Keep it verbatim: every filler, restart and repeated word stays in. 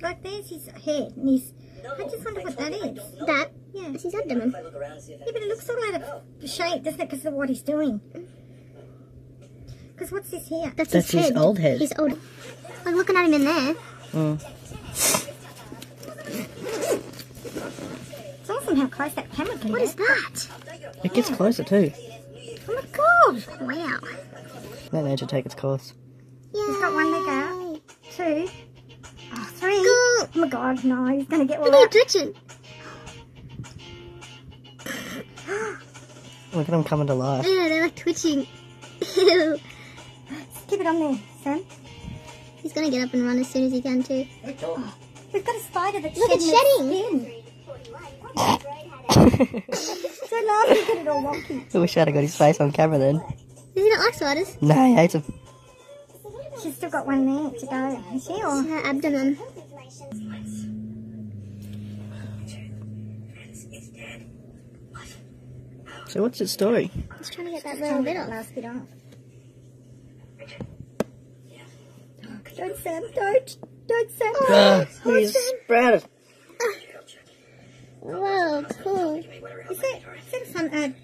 Like there's his head and his... No, I just wonder what that is. That? Yeah. That's his abdomen. Yeah, but it looks sort of out of shape, doesn't it, because of what he's doing. Because what's this here? That's, That's his, his head. old head. His old... I'm looking at him in there. Mm. It's awesome how close that camera can What is that? It gets yeah. closer too. Oh my god! Wow. That need to take its course. Yay. He's got one leg out. Two. Oh, three. Go. Oh my god, no, he's going to get one out. Look at them coming to life. Yeah, they're like twitching. Ew. Keep it on there, son. He's going to get up and run as soon as he can too. Oh, we've got a spider that's Look, shedding it's shedding. So last we got it all wonky. I wish I'd have got his face on camera then. Does he not like spiders? No, he hates them. She's still got one there to go, is she? Or her abdomen. So what's its story? It's trying to get that little bit off. Last bit off. Oh, don't, Sam. Don't. Don't, Sam. Oh, oh, he's sprouted. Oh. Whoa, cool. Is that, is that a fun ad?